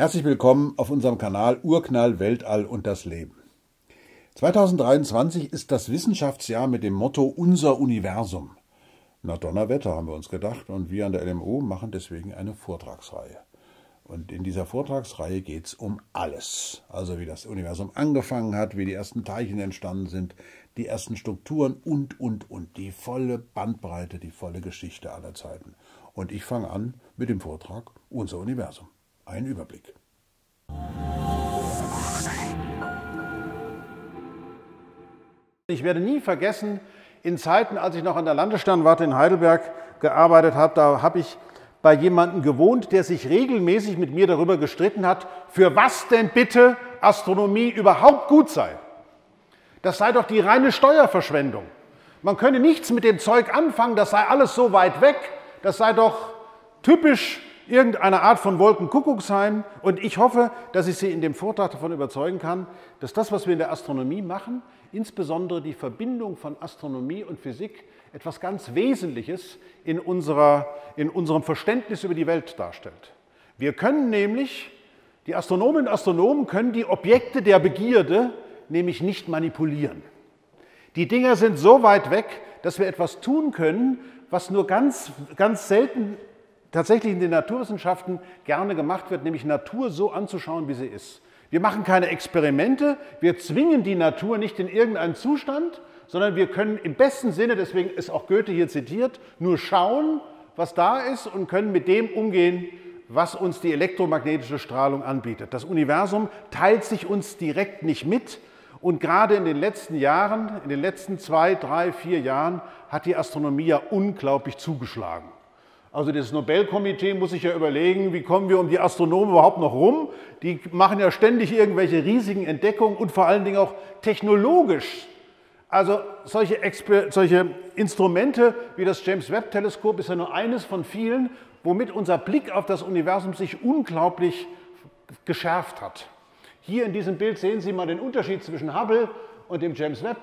Herzlich willkommen auf unserem Kanal Urknall, Weltall und das Leben. 2023 ist das Wissenschaftsjahr mit dem Motto Unser Universum. Na Donnerwetter, haben wir uns gedacht, und wir an der LMU machen deswegen eine Vortragsreihe. Und in dieser Vortragsreihe geht es um alles. Also wie das Universum angefangen hat, wie die ersten Teilchen entstanden sind, die ersten Strukturen und. Die volle Bandbreite, die volle Geschichte aller Zeiten. Und ich fange an mit dem Vortrag Unser Universum. Ein Überblick. Ich werde nie vergessen, in Zeiten, als ich noch an der Landessternwarte in Heidelberg gearbeitet habe, da habe ich bei jemandem gewohnt, der sich regelmäßig mit mir darüber gestritten hat, für was denn bitte Astronomie überhaupt gut sei. Das sei doch die reine Steuerverschwendung. Man könne nichts mit dem Zeug anfangen, das sei alles so weit weg, das sei doch typisch irgendeine Art von Wolkenkuckucksheim, und ich hoffe, dass ich Sie in dem Vortrag davon überzeugen kann, dass das, was wir in der Astronomie machen, insbesondere die Verbindung von Astronomie und Physik, etwas ganz Wesentliches in unserem Verständnis über die Welt darstellt. Wir können nämlich, die Astronominnen und Astronomen können die Objekte der Begierde nämlich nicht manipulieren. Die Dinger sind so weit weg, dass wir etwas tun können, was nur ganz, ganz selten tatsächlich in den Naturwissenschaften gerne gemacht wird, nämlich Natur so anzuschauen, wie sie ist. Wir machen keine Experimente, wir zwingen die Natur nicht in irgendeinen Zustand, sondern wir können im besten Sinne, deswegen ist auch Goethe hier zitiert, nur schauen, was da ist, und können mit dem umgehen, was uns die elektromagnetische Strahlung anbietet. Das Universum teilt sich uns direkt nicht mit, und gerade in den letzten Jahren, in den letzten 2, 3, 4 Jahren, hat die Astronomie ja unglaublich zugeschlagen. Also das Nobelkomitee muss sich ja überlegen, wie kommen wir um die Astronomen überhaupt noch rum? Die machen ja ständig irgendwelche riesigen Entdeckungen, und vor allen Dingen auch technologisch. Also solche Instrumente wie das James Webb Teleskop ist ja nur eines von vielen, womit unser Blick auf das Universum sich unglaublich geschärft hat. Hier in diesem Bild sehen Sie mal den Unterschied zwischen Hubble und dem James Webb.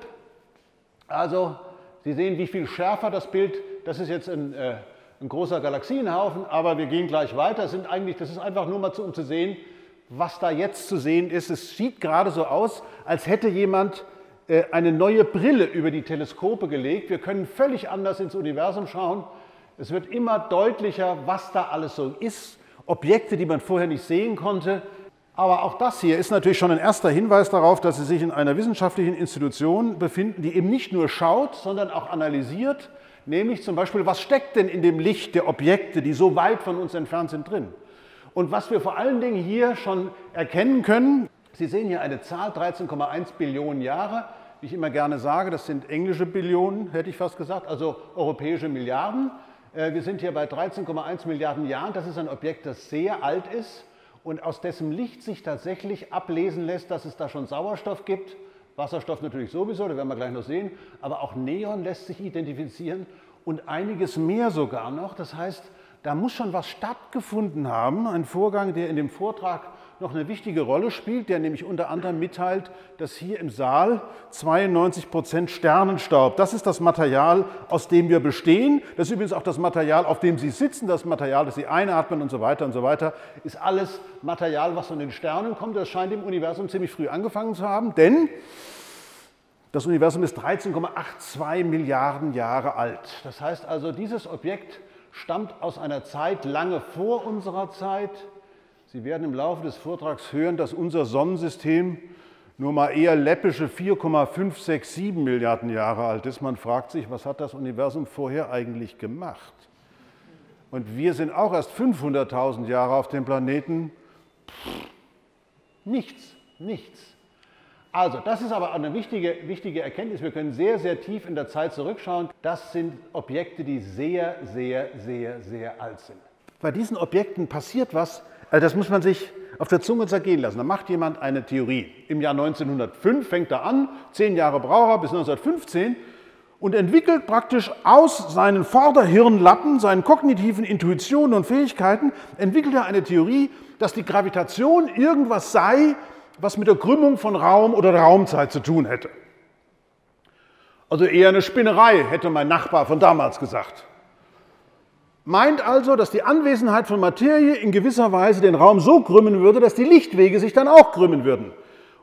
Also Sie sehen, wie viel schärfer das Bild, das ist jetzt ein großer Galaxienhaufen, aber wir gehen gleich weiter. Das ist einfach nur mal, um zu sehen, was da jetzt zu sehen ist. Es sieht gerade so aus, als hätte jemand eine neue Brille über die Teleskope gelegt. Wir können völlig anders ins Universum schauen. Es wird immer deutlicher, was da alles so ist. Objekte, die man vorher nicht sehen konnte. Aber auch das hier ist natürlich schon ein erster Hinweis darauf, dass Sie sich in einer wissenschaftlichen Institution befinden, die eben nicht nur schaut, sondern auch analysiert. Nämlich zum Beispiel, was steckt denn in dem Licht der Objekte, die so weit von uns entfernt sind, drin? Und was wir vor allen Dingen hier schon erkennen können, Sie sehen hier eine Zahl, 13,1 Billionen Jahre, wie ich immer gerne sage, das sind englische Billionen, hätte ich fast gesagt, also europäische Milliarden. Wir sind hier bei 13,1 Milliarden Jahren, das ist ein Objekt, das sehr alt ist und aus dessen Licht sich tatsächlich ablesen lässt, dass es da schon Sauerstoff gibt. Wasserstoff natürlich sowieso, das werden wir gleich noch sehen, aber auch Neon lässt sich identifizieren und einiges mehr sogar noch. Das heißt, da muss schon was stattgefunden haben, ein Vorgang, der in dem Vortrag noch eine wichtige Rolle spielt, der nämlich unter anderem mitteilt, dass hier im Saal 92% Sternenstaub, das ist das Material, aus dem wir bestehen, das ist übrigens auch das Material, auf dem Sie sitzen, das Material, das Sie einatmen und so weiter, ist alles Material, was von den Sternen kommt. Das scheint im Universum ziemlich früh angefangen zu haben, denn das Universum ist 13,82 Milliarden Jahre alt. Das heißt also, dieses Objekt stammt aus einer Zeit lange vor unserer Zeit. Sie werden im Laufe des Vortrags hören, dass unser Sonnensystem nur mal eher läppische 4,567 Milliarden Jahre alt ist. Man fragt sich, was hat das Universum vorher eigentlich gemacht? Und wir sind auch erst 500.000 Jahre auf dem Planeten. Nichts. Also, das ist aber eine wichtige Erkenntnis. Wir können sehr, sehr tief in der Zeit zurückschauen. Das sind Objekte, die sehr alt sind. Bei diesen Objekten passiert was. Also das muss man sich auf der Zunge zergehen lassen. Da macht jemand eine Theorie. Im Jahr 1905 fängt er an, 10 Jahre braucht er bis 1915 und entwickelt praktisch aus seinen Vorderhirnlappen, seinen kognitiven Intuitionen und Fähigkeiten, entwickelt er eine Theorie, dass die Gravitation irgendwas sei, was mit der Krümmung von Raum oder Raumzeit zu tun hätte. Also eher eine Spinnerei, hätte mein Nachbar von damals gesagt. meint also, dass die Anwesenheit von Materie in gewisser Weise den Raum so krümmen würde, dass die Lichtwege sich dann auch krümmen würden.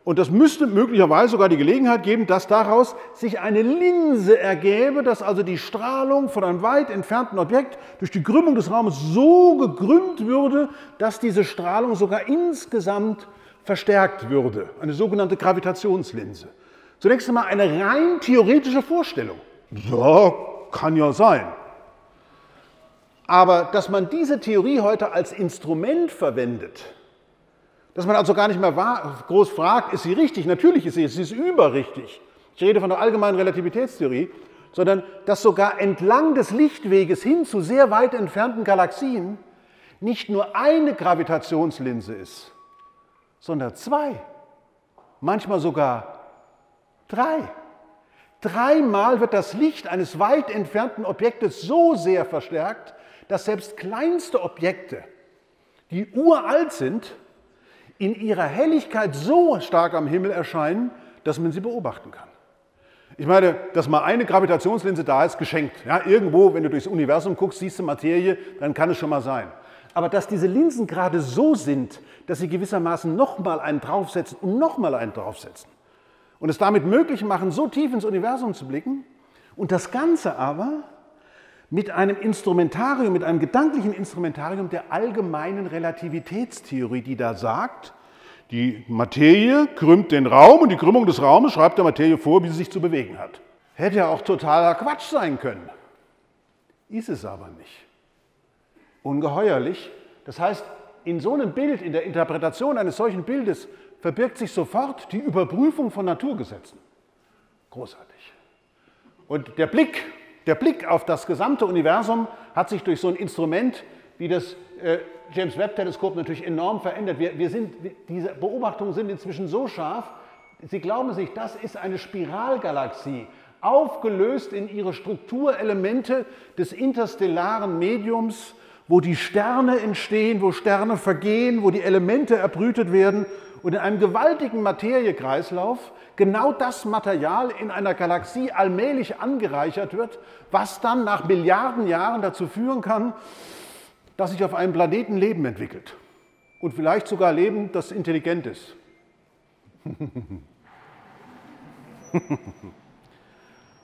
Und das müsste möglicherweise sogar die Gelegenheit geben, dass daraus sich eine Linse ergäbe, dass also die Strahlung von einem weit entfernten Objekt durch die Krümmung des Raumes so gekrümmt würde, dass diese Strahlung sogar insgesamt verstärkt würde. Eine sogenannte Gravitationslinse. Zunächst einmal eine rein theoretische Vorstellung. Ja, kann ja sein. Aber dass man diese Theorie heute als Instrument verwendet, dass man also gar nicht mehr groß fragt, ist sie richtig? Natürlich ist sie überrichtig. Ich rede von der allgemeinen Relativitätstheorie, sondern dass sogar entlang des Lichtweges hin zu sehr weit entfernten Galaxien nicht nur eine Gravitationslinse ist, sondern zwei, manchmal sogar drei. Dreimal wird das Licht eines weit entfernten Objektes so sehr verstärkt, dass selbst kleinste Objekte, die uralt sind, in ihrer Helligkeit so stark am Himmel erscheinen, dass man sie beobachten kann. Ich meine, dass mal eine Gravitationslinse da ist, geschenkt. Ja, irgendwo, wenn du durchs Universum guckst, siehst du Materie, dann kann es schon mal sein. Aber dass diese Linsen gerade so sind, dass sie gewissermaßen nochmal einen draufsetzen und nochmal einen draufsetzen und es damit möglich machen, so tief ins Universum zu blicken und das Ganze aber mit einem Instrumentarium, mit einem gedanklichen Instrumentarium der allgemeinen Relativitätstheorie, die da sagt, die Materie krümmt den Raum und die Krümmung des Raumes schreibt der Materie vor, wie sie sich zu bewegen hat. Hätte ja auch totaler Quatsch sein können. Ist es aber nicht. Ungeheuerlich. Das heißt, in so einem Bild, in der Interpretation eines solchen Bildes, verbirgt sich sofort die Überprüfung von Naturgesetzen. Großartig. Und der Blick auf das gesamte Universum hat sich durch so ein Instrument wie das James Webb Teleskop natürlich enorm verändert. Diese Beobachtungen sind inzwischen so scharf, Sie glauben sich, das ist eine Spiralgalaxie, aufgelöst in ihre Strukturelemente des interstellaren Mediums, wo die Sterne entstehen, wo Sterne vergehen, wo die Elemente erbrütet werden und in einem gewaltigen Materiekreislauf genau das Material in einer Galaxie allmählich angereichert wird, was dann nach Milliarden Jahren dazu führen kann, dass sich auf einem Planeten Leben entwickelt. Und vielleicht sogar Leben, das intelligent ist.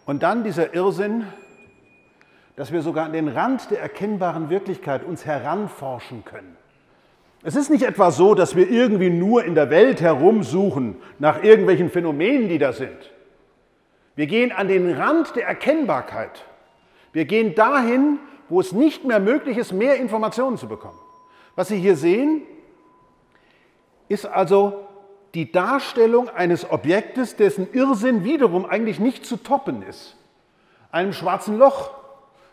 Und dann dieser Irrsinn, dass wir sogar an den Rand der erkennbaren Wirklichkeit uns heranforschen können. Es ist nicht etwa so, dass wir irgendwie nur in der Welt herumsuchen nach irgendwelchen Phänomenen, die da sind. Wir gehen an den Rand der Erkennbarkeit. Wir gehen dahin, wo es nicht mehr möglich ist, mehr Informationen zu bekommen. Was Sie hier sehen, ist also die Darstellung eines Objektes, dessen Irrsinn wiederum eigentlich nicht zu toppen ist. Einem schwarzen Loch,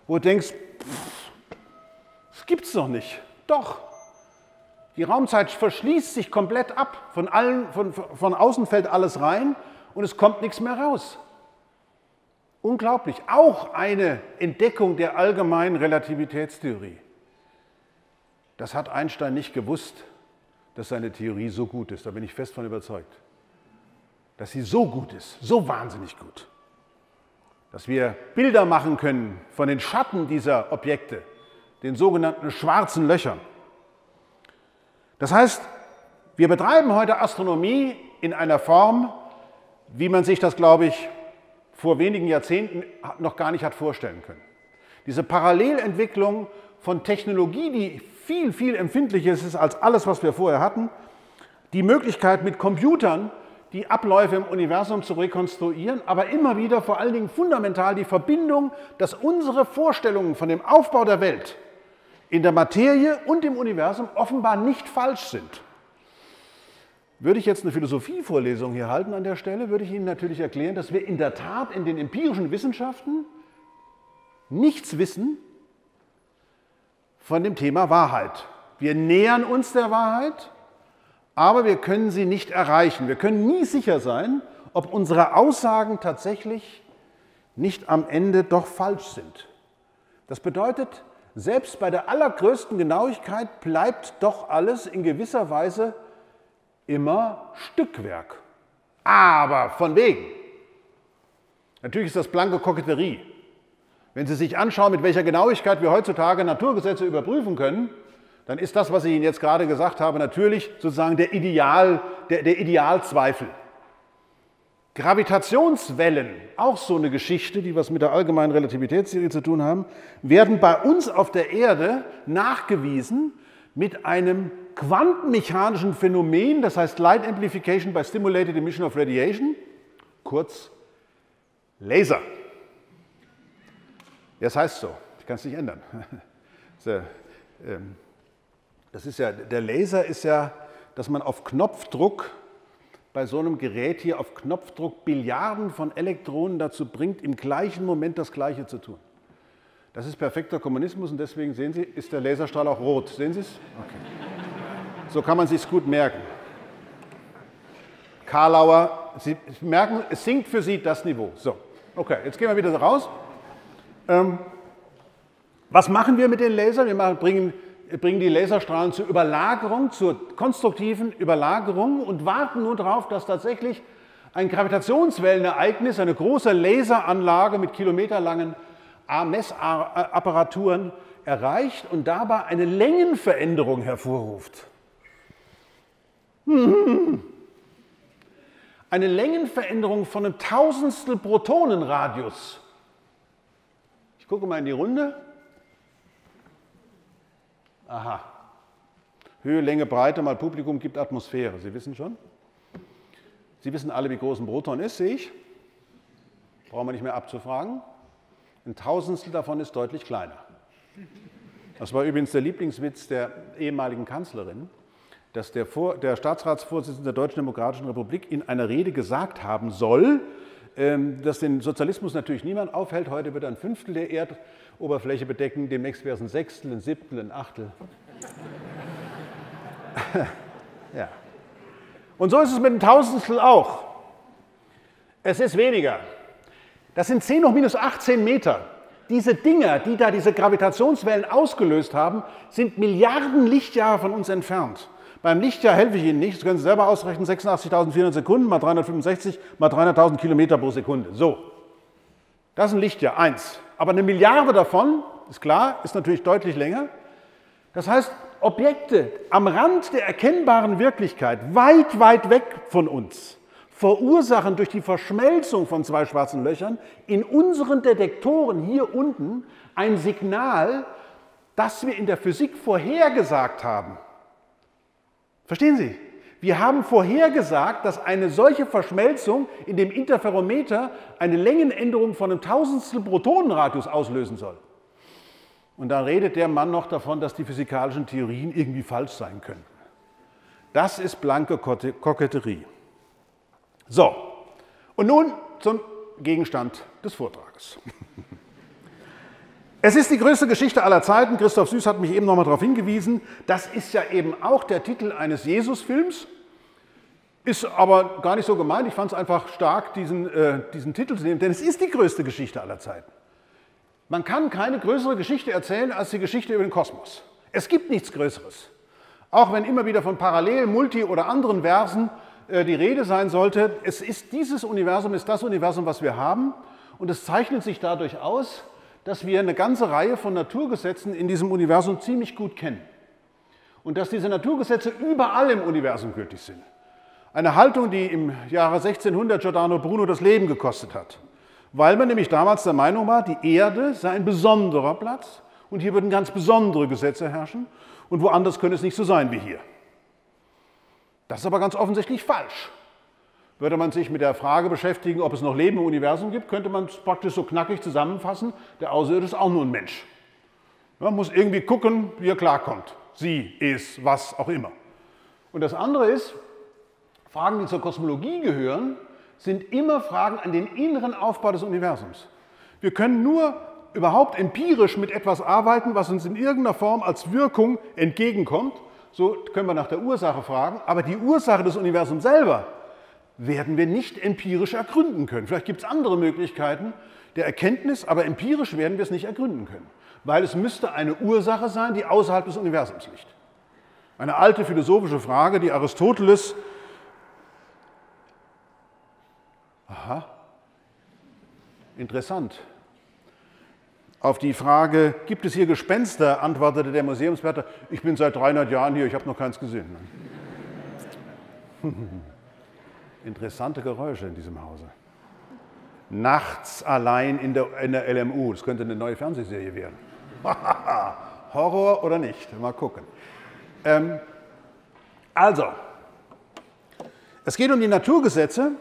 wo du denkst, pff, das gibt's noch nicht. Doch. Die Raumzeit verschließt sich komplett ab. Von außen fällt alles rein und es kommt nichts mehr raus. Unglaublich. Auch eine Entdeckung der allgemeinen Relativitätstheorie. Das hat Einstein nicht gewusst, dass seine Theorie so gut ist. Da bin ich fest von überzeugt. Dass sie so gut ist, so wahnsinnig gut. Dass wir Bilder machen können von den Schatten dieser Objekte, den sogenannten schwarzen Löchern. Das heißt, wir betreiben heute Astronomie in einer Form, wie man sich das, glaube ich, vor wenigen Jahrzehnten noch gar nicht hat vorstellen können. Diese Parallelentwicklung von Technologie, die viel, viel empfindlicher ist als alles, was wir vorher hatten, die Möglichkeit mit Computern, die Abläufe im Universum zu rekonstruieren, aber immer wieder vor allen Dingen fundamental die Verbindung, dass unsere Vorstellungen von dem Aufbau der Welt in der Materie und im Universum offenbar nicht falsch sind. Würde ich jetzt eine Philosophievorlesung hier halten an der Stelle, würde ich Ihnen natürlich erklären, dass wir in der Tat in den empirischen Wissenschaften nichts wissen von dem Thema Wahrheit. Wir nähern uns der Wahrheit, aber wir können sie nicht erreichen. Wir können nie sicher sein, ob unsere Aussagen tatsächlich nicht am Ende doch falsch sind. Das bedeutet, selbst bei der allergrößten Genauigkeit bleibt doch alles in gewisser Weise immer Stückwerk. Aber von wegen. Natürlich ist das blanke Koketterie. Wenn Sie sich anschauen, mit welcher Genauigkeit wir heutzutage Naturgesetze überprüfen können, dann ist das, was ich Ihnen jetzt gerade gesagt habe, natürlich sozusagen der Idealzweifel. Gravitationswellen, auch so eine Geschichte, die was mit der allgemeinen Relativitätstheorie zu tun haben, werden bei uns auf der Erde nachgewiesen mit einem quantenmechanischen Phänomen, das heißt Light Amplification by Stimulated Emission of Radiation, kurz Laser. Ja, es heißt so, ich kann es nicht ändern. Das ist ja, der Laser ist ja, dass man auf Knopfdruck bei so einem Gerät hier auf Knopfdruck Billiarden von Elektronen dazu bringt, im gleichen Moment das Gleiche zu tun. Das ist perfekter Kommunismus und deswegen, sehen Sie, ist der Laserstrahl auch rot. Sehen Sie es? Okay. So kann man es sich gut merken. Karlauer, Sie merken, es sinkt für Sie das Niveau. So, okay, jetzt gehen wir wieder raus. Was machen wir mit den Lasern? Wir bringen die Laserstrahlen zur Überlagerung, zur konstruktiven Überlagerung und warten nun darauf, dass tatsächlich ein Gravitationswellenereignis, eine große Laseranlage mit kilometerlangen Messapparaturen erreicht und dabei eine Längenveränderung hervorruft. Eine Längenveränderung von einem Tausendstel Protonenradius. Ich gucke mal in die Runde. Aha. Höhe, Länge, Breite mal Publikum gibt Atmosphäre. Sie wissen schon. Sie wissen alle, wie groß ein Proton ist, sehe ich. Brauchen wir nicht mehr abzufragen. Ein Tausendstel davon ist deutlich kleiner. Das war übrigens der Lieblingswitz der ehemaligen Kanzlerin, dass der Staatsratsvorsitzende der Deutschen Demokratischen Republik in einer Rede gesagt haben soll, dass den Sozialismus natürlich niemand aufhält. Heute wird ein Fünftel der Erdoberfläche bedecken, demnächst wäre es ein Sechstel, ein Siebtel, ein Achtel. Ja. Und so ist es mit dem Tausendstel auch. Es ist weniger. Das sind 10 hoch minus 18 Meter. Diese Dinger, die da diese Gravitationswellen ausgelöst haben, sind Milliarden Lichtjahre von uns entfernt. Beim Lichtjahr helfe ich Ihnen nicht, das können Sie selber ausrechnen, 86.400 Sekunden mal 365 mal 300.000 Kilometer pro Sekunde. So, das ist ein Lichtjahr, 1. Aber eine Milliarde davon, ist klar, ist natürlich deutlich länger. Das heißt, Objekte am Rand der erkennbaren Wirklichkeit, weit, weit weg von uns, verursachen durch die Verschmelzung von zwei schwarzen Löchern in unseren Detektoren hier unten ein Signal, das wir in der Physik vorhergesagt haben. Verstehen Sie? Wir haben vorhergesagt, dass eine solche Verschmelzung in dem Interferometer eine Längenänderung von einem Tausendstel Protonenradius auslösen soll. Und dann redet der Mann noch davon, dass die physikalischen Theorien irgendwie falsch sein können. Das ist blanke Koketterie. So, und nun zum Gegenstand des Vortrages. Es ist die größte Geschichte aller Zeiten. Christoph Süß hat mich eben noch mal darauf hingewiesen. Das ist ja eben auch der Titel eines Jesus-Films. Ist aber gar nicht so gemeint. Ich fand es einfach stark, diesen Titel zu nehmen, denn es ist die größte Geschichte aller Zeiten. Man kann keine größere Geschichte erzählen als die Geschichte über den Kosmos. Es gibt nichts Größeres. Auch wenn immer wieder von Parallel-, Multi- oder anderen Versen die Rede sein sollte, es ist dieses Universum, ist das Universum, was wir haben. Und es zeichnet sich dadurch aus, dass wir eine ganze Reihe von Naturgesetzen in diesem Universum ziemlich gut kennen. Und dass diese Naturgesetze überall im Universum gültig sind. Eine Haltung, die im Jahre 1600 Giordano Bruno das Leben gekostet hat. Weil man nämlich damals der Meinung war, die Erde sei ein besonderer Platz und hier würden ganz besondere Gesetze herrschen und woanders könnte es nicht so sein wie hier. Das ist aber ganz offensichtlich falsch. Würde man sich mit der Frage beschäftigen, ob es noch Leben im Universum gibt, könnte man es praktisch so knackig zusammenfassen, der Außerirdische ist auch nur ein Mensch. Man muss irgendwie gucken, wie er klarkommt. Sie, es, was auch immer. Und das andere ist, Fragen, die zur Kosmologie gehören, sind immer Fragen an den inneren Aufbau des Universums. Wir können nur überhaupt empirisch mit etwas arbeiten, was uns in irgendeiner Form als Wirkung entgegenkommt. So können wir nach der Ursache fragen, aber die Ursache des Universums selber werden wir nicht empirisch ergründen können. Vielleicht gibt es andere Möglichkeiten der Erkenntnis, aber empirisch werden wir es nicht ergründen können, weil es müsste eine Ursache sein, die außerhalb des Universums liegt. Eine alte philosophische Frage, die Aristoteles Interessant. Auf die Frage, gibt es hier Gespenster, antwortete der Museumswärter, ich bin seit 300 Jahren hier, ich habe noch keins gesehen. Interessante Geräusche in diesem Hause. Nachts allein in der LMU, das könnte eine neue Fernsehserie werden. Horror oder nicht? Mal gucken. Also, es geht um die Naturgesetze,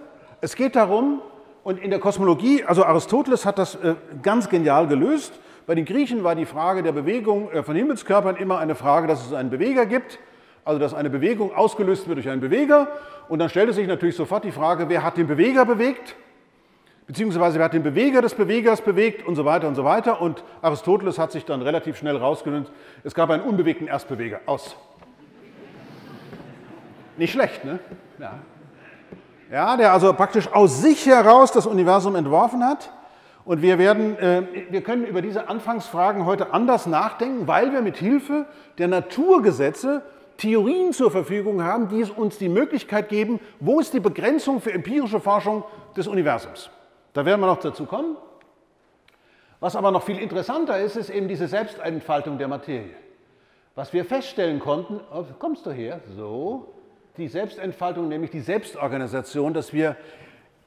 es geht darum, und in der Kosmologie, also Aristoteles hat das ganz genial gelöst. Bei den Griechen war die Frage der Bewegung von Himmelskörpern immer eine Frage, dass es einen Beweger gibt, also dass eine Bewegung ausgelöst wird durch einen Beweger. Und dann stellte sich natürlich sofort die Frage, wer hat den Beweger bewegt, beziehungsweise wer hat den Beweger des Bewegers bewegt und so weiter und so weiter. Und Aristoteles hat sich dann relativ schnell rausgelöst, es gab einen unbewegten Erstbeweger, aus. Nicht schlecht, ne? Ja. Ja, der also praktisch aus sich heraus das Universum entworfen hat. Und wir können über diese Anfangsfragen heute anders nachdenken, weil wir mit Hilfe der Naturgesetze Theorien zur Verfügung haben, die es uns die Möglichkeit geben, wo ist die Begrenzung für empirische Forschung des Universums. Da werden wir noch dazu kommen. Was aber noch viel interessanter ist, ist eben diese Selbstentfaltung der Materie. Was wir feststellen konnten, oh, kommst du her, so... Die Selbstentfaltung, nämlich die Selbstorganisation, dass wir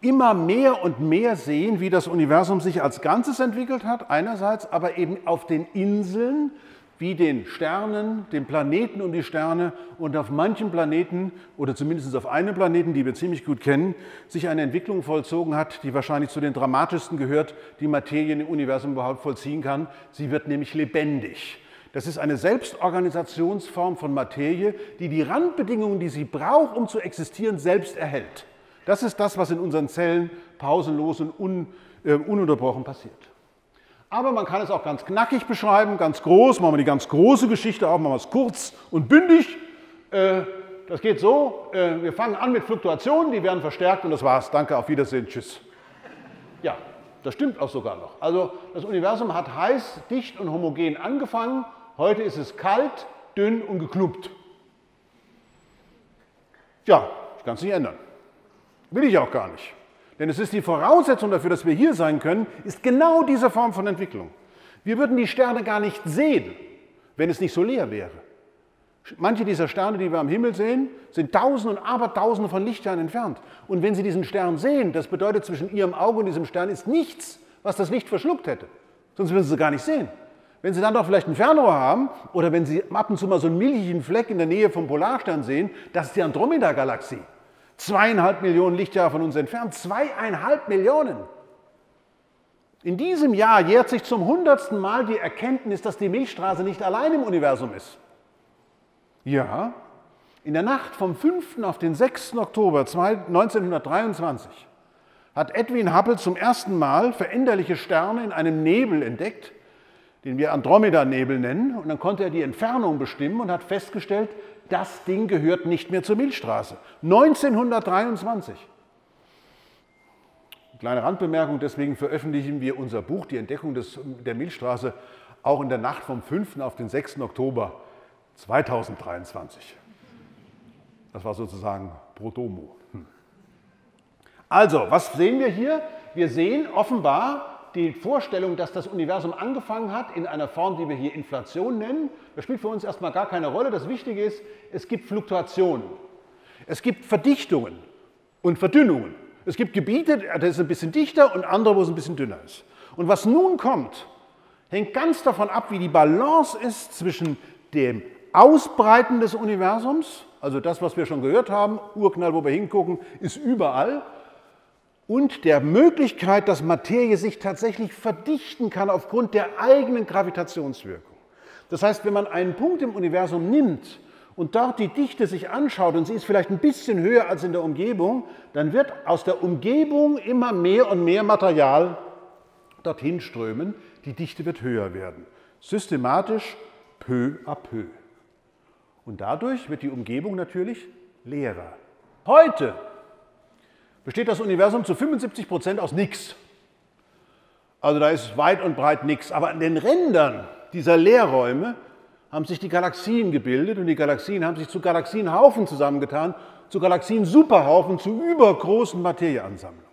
immer mehr und mehr sehen, wie das Universum sich als Ganzes entwickelt hat, einerseits, aber eben auf den Inseln, wie den Sternen, den Planeten um die Sterne und auf manchen Planeten, oder zumindest auf einem Planeten, die wir ziemlich gut kennen, sich eine Entwicklung vollzogen hat, die wahrscheinlich zu den dramatischsten gehört, die Materie im Universum überhaupt vollziehen kann. Sie wird nämlich lebendig. Das ist eine Selbstorganisationsform von Materie, die die Randbedingungen, die sie braucht, um zu existieren, selbst erhält. Das ist das, was in unseren Zellen pausenlos und ununterbrochen passiert. Aber man kann es auch ganz knackig beschreiben, ganz groß, machen wir die ganz große Geschichte auf, machen wir es kurz und bündig. Das geht so, wir fangen an mit Fluktuationen, die werden verstärkt und das war's. Danke, auf Wiedersehen, tschüss. Ja. Das stimmt auch sogar noch. Also das Universum hat heiß, dicht und homogen angefangen. Heute ist es kalt, dünn und geklumpt. Ja, ich kann es nicht ändern. Will ich auch gar nicht. Denn es ist die Voraussetzung dafür, dass wir hier sein können, ist genau diese Form von Entwicklung. Wir würden die Sterne gar nicht sehen, wenn es nicht so leer wäre. Manche dieser Sterne, die wir am Himmel sehen, sind Tausende und Abertausende von Lichtjahren entfernt. Und wenn Sie diesen Stern sehen, das bedeutet, zwischen Ihrem Auge und diesem Stern ist nichts, was das Licht verschluckt hätte. Sonst würden Sie es gar nicht sehen. Wenn Sie dann doch vielleicht ein Fernrohr haben oder wenn Sie ab und zu mal so einen milchigen Fleck in der Nähe vom Polarstern sehen, das ist die Andromeda-Galaxie. 2,5 Millionen Lichtjahre von uns entfernt. 2,5 Millionen! In diesem Jahr jährt sich zum 100. Mal die Erkenntnis, dass die Milchstraße nicht allein im Universum ist. Ja, in der Nacht vom 5. auf den 6. Oktober 1923 hat Edwin Hubble zum ersten Mal veränderliche Sterne in einem Nebel entdeckt, den wir Andromeda-Nebel nennen. Und dann konnte er die Entfernung bestimmen und hat festgestellt, das Ding gehört nicht mehr zur Milchstraße. 1923. Kleine Randbemerkung, deswegen veröffentlichen wir unser Buch, die Entdeckung der Milchstraße, auch in der Nacht vom 5. auf den 6. Oktober 2023. Das war sozusagen Prodomo. Also, was sehen wir hier? Wir sehen offenbar die Vorstellung, dass das Universum angefangen hat in einer Form, die wir hier Inflation nennen. Das spielt für uns erstmal gar keine Rolle. Das Wichtige ist, es gibt Fluktuationen. Es gibt Verdichtungen und Verdünnungen. Es gibt Gebiete, da ist es ein bisschen dichter und andere, wo es ein bisschen dünner ist. Und was nun kommt, hängt ganz davon ab, wie die Balance ist zwischen dem Ausbreiten des Universums, also das, was wir schon gehört haben, Urknall, wo wir hingucken, ist überall, und der Möglichkeit, dass Materie sich tatsächlich verdichten kann aufgrund der eigenen Gravitationswirkung. Das heißt, wenn man einen Punkt im Universum nimmt und dort die Dichte sich anschaut und sie ist vielleicht ein bisschen höher als in der Umgebung, dann wird aus der Umgebung immer mehr und mehr Material dorthin strömen. Die Dichte wird höher werden. Systematisch peu à peu. Und dadurch wird die Umgebung natürlich leerer. Heute besteht das Universum zu 75% aus nichts. Also da ist weit und breit nichts. Aber an den Rändern dieser Leerräume haben sich die Galaxien gebildet und die Galaxien haben sich zu Galaxienhaufen zusammengetan, zu Galaxien-Superhaufen, zu übergroßen Materieansammlungen.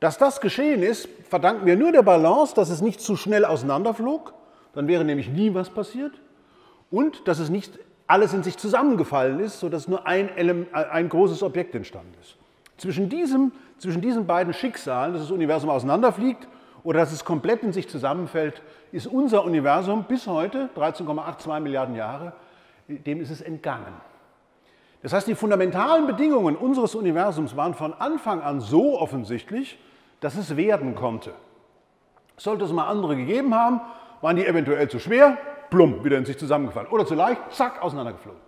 Dass das geschehen ist, verdanken wir nur der Balance, dass es nicht zu schnell auseinanderflog, dann wäre nämlich nie was passiert, und dass es nicht alles in sich zusammengefallen ist, sodass nur ein großes Objekt entstanden ist. Zwischen diesen beiden Schicksalen, dass das Universum auseinanderfliegt oder dass es komplett in sich zusammenfällt, ist unser Universum bis heute, 13,82 Milliarden Jahre, dem ist es entgangen. Das heißt, die fundamentalen Bedingungen unseres Universums waren von Anfang an so offensichtlich, dass es werden konnte. Sollte es mal andere gegeben haben, waren die eventuell zu schwer, plumm, wieder in sich zusammengefallen. Oder zu leicht, zack, auseinandergeflogen.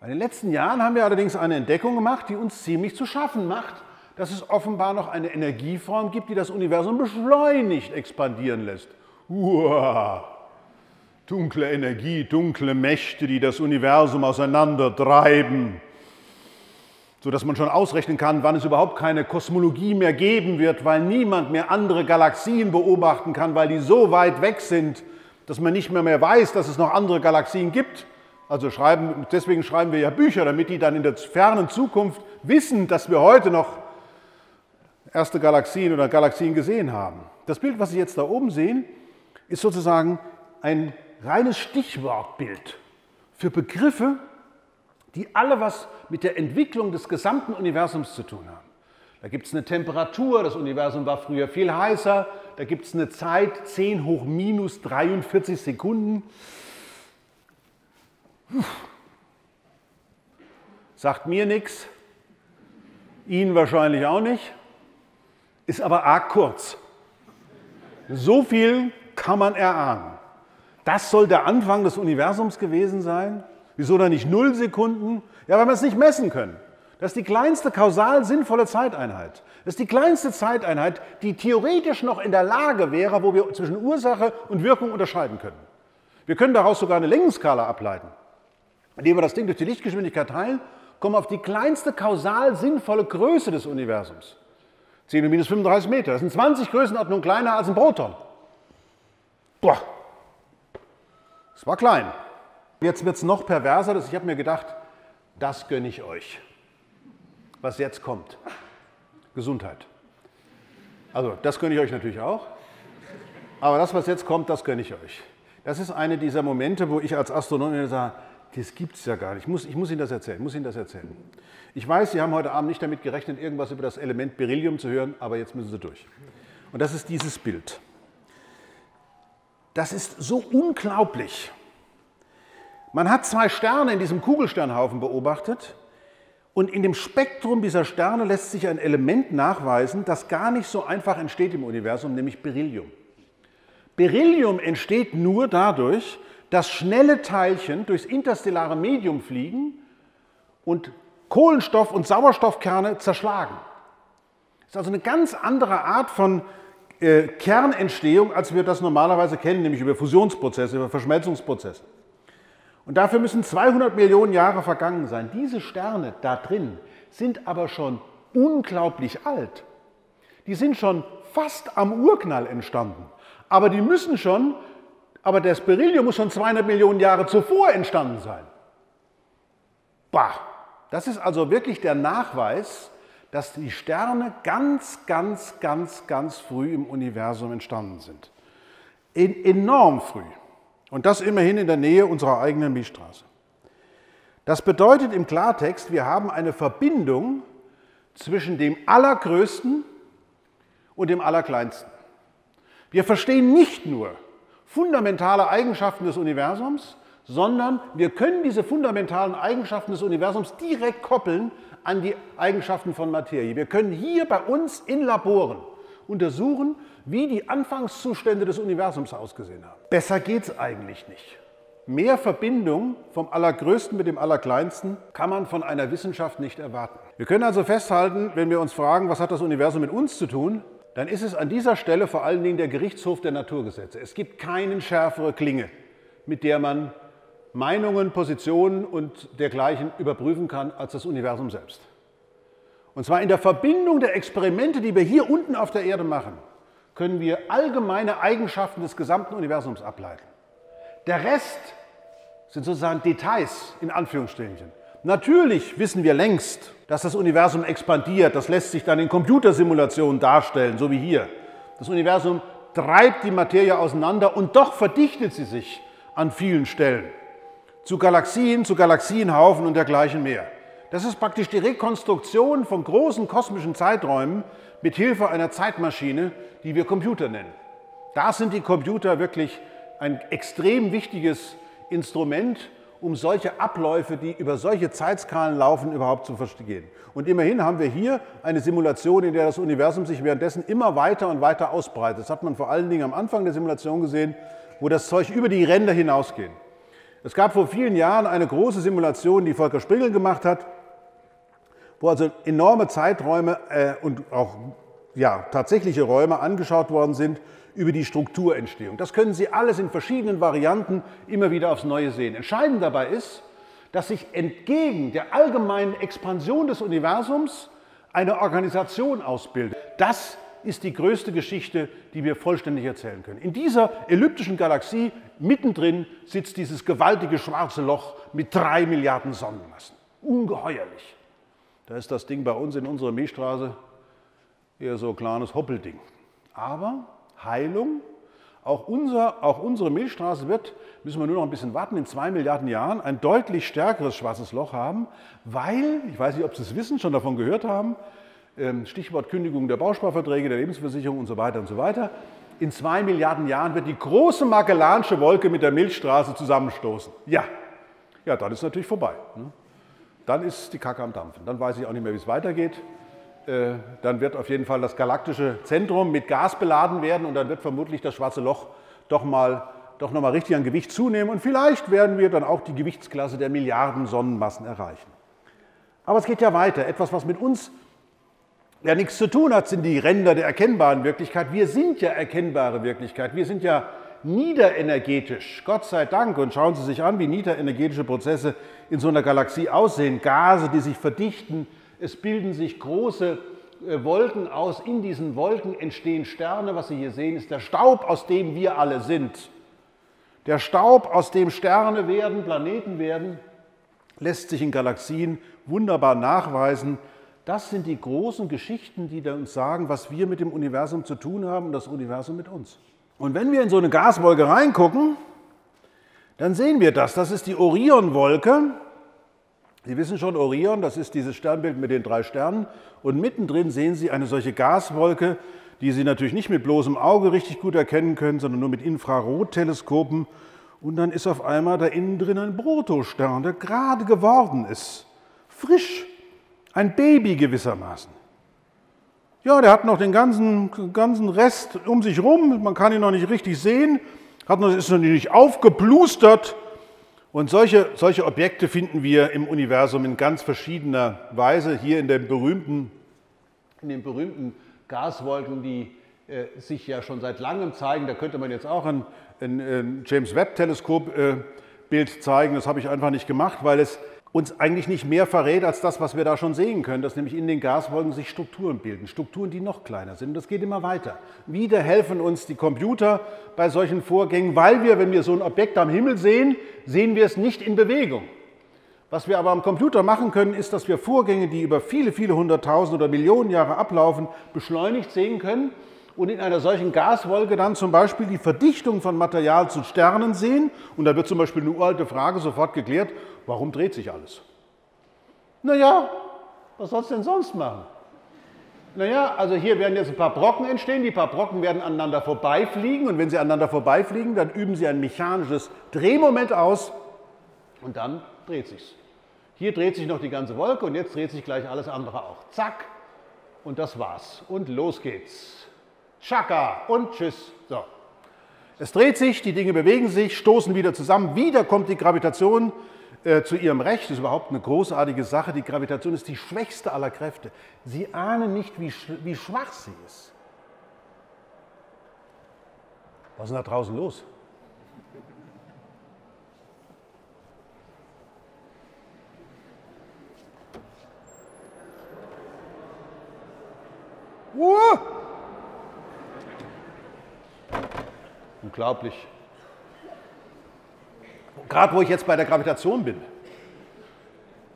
In den letzten Jahren haben wir allerdings eine Entdeckung gemacht, die uns ziemlich zu schaffen macht, dass es offenbar noch eine Energieform gibt, die das Universum beschleunigt expandieren lässt. Uah. Dunkle Energie, dunkle Mächte, die das Universum auseinandertreiben, sodass man schon ausrechnen kann, wann es überhaupt keine Kosmologie mehr geben wird, weil niemand mehr andere Galaxien beobachten kann, weil die so weit weg sind, dass man nicht mehr weiß, dass es noch andere Galaxien gibt. Also deswegen schreiben wir ja Bücher, damit die dann in der fernen Zukunft wissen, dass wir heute noch erste Galaxien oder Galaxien gesehen haben. Das Bild, was Sie jetzt da oben sehen, ist sozusagen ein reines Stichwortbild für Begriffe, die alle was mit der Entwicklung des gesamten Universums zu tun haben. Da gibt es eine Temperatur, das Universum war früher viel heißer, da gibt es eine Zeit, 10⁻⁻³ Sekunden. Sagt mir nichts, Ihnen wahrscheinlich auch nicht, ist aber arg kurz. So viel kann man erahnen. Das soll der Anfang des Universums gewesen sein. Wieso dann nicht 0 Sekunden? Ja, weil wir es nicht messen können. Das ist die kleinste kausal sinnvolle Zeiteinheit. Das ist die kleinste Zeiteinheit, die theoretisch noch in der Lage wäre, wo wir zwischen Ursache und Wirkung unterscheiden können. Wir können daraus sogar eine Längenskala ableiten. Indem wir das Ding durch die Lichtgeschwindigkeit teilen, kommen wir auf die kleinste kausal sinnvolle Größe des Universums. 10⁻⁵ Meter. Das sind 20 Größenordnungen kleiner als ein Proton. Boah, das war klein. Jetzt wird es noch perverser. Ich habe mir gedacht, das gönne ich euch. Was jetzt kommt. Gesundheit. Also das gönne ich euch natürlich auch. Aber das, was jetzt kommt, das gönne ich euch. Das ist einer dieser Momente, wo ich als Astronom sage, das gibt es ja gar nicht. Ich muss Ihnen das erzählen. Ich weiß, Sie haben heute Abend nicht damit gerechnet, irgendwas über das Element Beryllium zu hören, aber jetzt müssen Sie durch. Und das ist dieses Bild. Das ist so unglaublich. Man hat 2 Sterne in diesem Kugelsternhaufen beobachtet und in dem Spektrum dieser Sterne lässt sich ein Element nachweisen, das gar nicht so einfach entsteht im Universum, nämlich Beryllium. Beryllium entsteht nur dadurch, dass schnelle Teilchen durchs interstellare Medium fliegen und Kohlenstoff- und Sauerstoffkerne zerschlagen. Das ist also eine ganz andere Art von Kernentstehung, als wir das normalerweise kennen, nämlich über Fusionsprozesse, über Verschmelzungsprozesse. Und dafür müssen 200 Millionen Jahre vergangen sein. Diese Sterne da drin sind aber schon unglaublich alt. Die sind schon fast am Urknall entstanden. Aber das Beryllium muss schon 200 Millionen Jahre zuvor entstanden sein. Bah! Das ist also wirklich der Nachweis, dass die Sterne ganz früh im Universum entstanden sind. Enorm früh. Und das immerhin in der Nähe unserer eigenen Milchstraße. Das bedeutet im Klartext, wir haben eine Verbindung zwischen dem Allergrößten und dem Allerkleinsten. Wir verstehen nicht nur fundamentale Eigenschaften des Universums, sondern wir können diese fundamentalen Eigenschaften des Universums direkt koppeln an die Eigenschaften von Materie. Wir können hier bei uns in Laboren untersuchen, wie die Anfangszustände des Universums ausgesehen haben. Besser geht es eigentlich nicht. Mehr Verbindung vom Allergrößten mit dem Allerkleinsten kann man von einer Wissenschaft nicht erwarten. Wir können also festhalten, wenn wir uns fragen, was hat das Universum mit uns zu tun, dann ist es an dieser Stelle vor allen Dingen der Gerichtshof der Naturgesetze. Es gibt keine schärfere Klinge, mit der man Meinungen, Positionen und dergleichen überprüfen kann als das Universum selbst. Und zwar in der Verbindung der Experimente, die wir hier unten auf der Erde machen, können wir allgemeine Eigenschaften des gesamten Universums ableiten. Der Rest sind sozusagen Details, in Anführungsstrichen. Natürlich wissen wir längst, dass das Universum expandiert. Das lässt sich dann in Computersimulationen darstellen, so wie hier. Das Universum treibt die Materie auseinander und doch verdichtet sie sich an vielen Stellen. Zu Galaxienhaufen und dergleichen mehr. Das ist praktisch die Rekonstruktion von großen kosmischen Zeiträumen mit Hilfe einer Zeitmaschine, die wir Computer nennen. Da sind die Computer wirklich ein extrem wichtiges Instrument, um solche Abläufe, die über solche Zeitskalen laufen, überhaupt zu verstehen. Und immerhin haben wir hier eine Simulation, in der das Universum sich währenddessen immer weiter und weiter ausbreitet. Das hat man vor allen Dingen am Anfang der Simulation gesehen, wo das Zeug über die Ränder hinausgeht. Es gab vor vielen Jahren eine große Simulation, die Volker Springel gemacht hat, wo also enorme Zeiträume und auch tatsächliche Räume angeschaut worden sind, über die Strukturentstehung. Das können Sie alles in verschiedenen Varianten immer wieder aufs Neue sehen. Entscheidend dabei ist, dass sich entgegen der allgemeinen Expansion des Universums eine Organisation ausbildet. Das ist die größte Geschichte, die wir vollständig erzählen können. In dieser elliptischen Galaxie mittendrin sitzt dieses gewaltige schwarze Loch mit 3 Milliarden Sonnenmassen. Ungeheuerlich. Da ist das Ding bei uns in unserer Milchstraße eher so ein kleines Hoppelding. Aber Heilung. Auch unsere Milchstraße wird, müssen wir nur noch ein bisschen warten, in 2 Milliarden Jahren ein deutlich stärkeres schwarzes Loch haben, weil, ich weiß nicht, ob Sie es wissen, schon davon gehört haben, Stichwort Kündigung der Bausparverträge, der Lebensversicherung und so weiter, in 2 Milliarden Jahren wird die große Magellansche Wolke mit der Milchstraße zusammenstoßen. Ja, dann ist es natürlich vorbei. Ne? Dann ist die Kacke am Dampfen. Dann weiß ich auch nicht mehr, wie es weitergeht. Dann wird auf jeden Fall das galaktische Zentrum mit Gas beladen werden und dann wird vermutlich das schwarze Loch doch noch mal richtig an Gewicht zunehmen und vielleicht werden wir dann auch die Gewichtsklasse der Milliarden Sonnenmassen erreichen. Aber es geht ja weiter. Etwas, was mit uns ja nichts zu tun hat, sind die Ränder der erkennbaren Wirklichkeit. Wir sind ja erkennbare Wirklichkeit. Wir sind ja niederenergetisch, Gott sei Dank. Und schauen Sie sich an, wie niederenergetische Prozesse in so einer Galaxie aussehen. Gase, die sich verdichten. Es bilden sich große Wolken aus. In diesen Wolken entstehen Sterne. Was Sie hier sehen, ist der Staub, aus dem wir alle sind. Der Staub, aus dem Sterne werden, Planeten werden, lässt sich in Galaxien wunderbar nachweisen. Das sind die großen Geschichten, die uns sagen, was wir mit dem Universum zu tun haben und das Universum mit uns. Und wenn wir in so eine Gaswolke reingucken, dann sehen wir das. Das ist die Orionwolke. Sie wissen schon, Orion, das ist dieses Sternbild mit den 3 Sternen. Und mittendrin sehen Sie eine solche Gaswolke, die Sie natürlich nicht mit bloßem Auge richtig gut erkennen können, sondern nur mit Infrarotteleskopen. Und dann ist auf einmal da innen drin ein Protostern, der gerade geworden ist. Frisch. Ein Baby gewissermaßen. Ja, der hat noch den ganzen Rest um sich rum. Man kann ihn noch nicht richtig sehen. Ist noch nicht aufgeplustert. Und solche Objekte finden wir im Universum in ganz verschiedener Weise. Hier in den berühmten Gaswolken, die sich ja schon seit langem zeigen. Da könnte man jetzt auch ein James Webb Teleskop Bild zeigen. Das habe ich einfach nicht gemacht, weil es uns eigentlich nicht mehr verrät als das, was wir da schon sehen können, dass nämlich in den Gaswolken sich Strukturen bilden. Strukturen, die noch kleiner sind. Und das geht immer weiter. Wieder helfen uns die Computer bei solchen Vorgängen, weil wir, wenn wir so ein Objekt am Himmel sehen, sehen wir es nicht in Bewegung. Was wir aber am Computer machen können, ist, dass wir Vorgänge, die über viele, viele hunderttausend oder Millionen Jahre ablaufen, beschleunigt sehen können und in einer solchen Gaswolke dann zum Beispiel die Verdichtung von Material zu Sternen sehen. Und da wird zum Beispiel eine uralte Frage sofort geklärt, warum dreht sich alles? Naja, was soll's denn sonst machen? Naja, also hier werden jetzt ein paar Brocken entstehen, die paar Brocken werden aneinander vorbeifliegen und wenn sie aneinander vorbeifliegen, dann üben sie ein mechanisches Drehmoment aus und dann dreht sich's. Hier dreht sich noch die ganze Wolke und jetzt dreht sich gleich alles andere auch. Zack, und das war's. Und los geht's. Tschakka und tschüss. So. Es dreht sich, die Dinge bewegen sich, stoßen wieder zusammen, wieder kommt die Gravitation zu ihrem Recht. Das ist überhaupt eine großartige Sache. Die Gravitation ist die schwächste aller Kräfte. Sie ahnen nicht, wie schwach sie ist. Was ist denn da draußen los? Unglaublich. Gerade wo ich jetzt bei der Gravitation bin.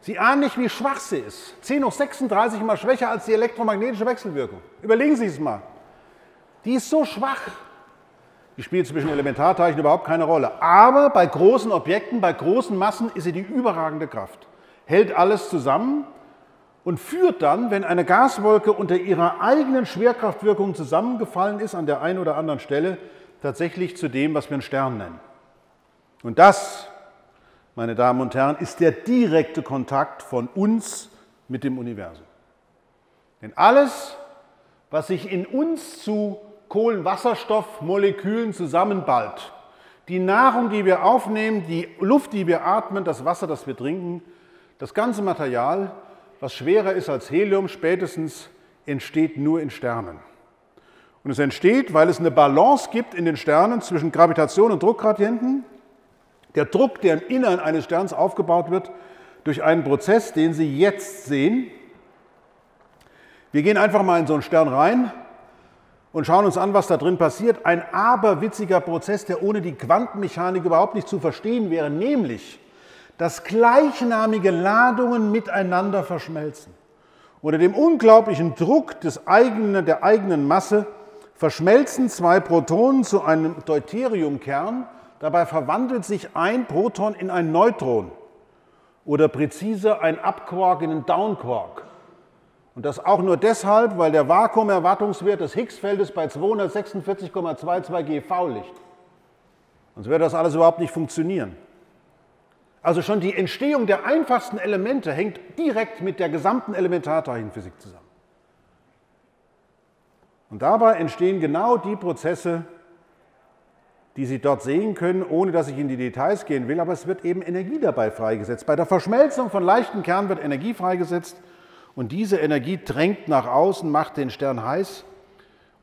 Sie ahnen nicht, wie schwach sie ist. 10 hoch 36 mal schwächer als die elektromagnetische Wechselwirkung. Überlegen Sie es mal. Die ist so schwach. Die spielt zwischen Elementarteilchen überhaupt keine Rolle. Aber bei großen Objekten, bei großen Massen ist sie die überragende Kraft. Hält alles zusammen und führt dann, wenn eine Gaswolke unter ihrer eigenen Schwerkraftwirkung zusammengefallen ist, an der einen oder anderen Stelle, tatsächlich zu dem, was wir einen Stern nennen. Und das, meine Damen und Herren, ist der direkte Kontakt von uns mit dem Universum. Denn alles, was sich in uns zu Kohlenwasserstoffmolekülen zusammenballt, die Nahrung, die wir aufnehmen, die Luft, die wir atmen, das Wasser, das wir trinken, das ganze Material, was schwerer ist als Helium spätestens, entsteht nur in Sternen. Und es entsteht, weil es eine Balance gibt in den Sternen zwischen Gravitation und Druckgradienten. Der Druck, der im Innern eines Sterns aufgebaut wird, durch einen Prozess, den Sie jetzt sehen. Wir gehen einfach mal in so einen Stern rein und schauen uns an, was da drin passiert. Ein aberwitziger Prozess, der ohne die Quantenmechanik überhaupt nicht zu verstehen wäre, nämlich, dass gleichnamige Ladungen miteinander verschmelzen. Unter dem unglaublichen Druck der eigenen Masse verschmelzen zwei Protonen zu einem Deuteriumkern. Dabei verwandelt sich ein Proton in ein Neutron oder präziser ein Up-Quark in einen Down-Quark. Und das auch nur deshalb, weil der Vakuumerwartungswert des Higgs-Feldes bei 246,22 GeV liegt. Sonst würde das alles überhaupt nicht funktionieren. Also schon die Entstehung der einfachsten Elemente hängt direkt mit der gesamten Elementarteilchenphysik zusammen. Und dabei entstehen genau die Prozesse, die Sie dort sehen können, ohne dass ich in die Details gehen will, aber es wird eben Energie dabei freigesetzt. Bei der Verschmelzung von leichten Kernen wird Energie freigesetzt und diese Energie drängt nach außen, macht den Stern heiß.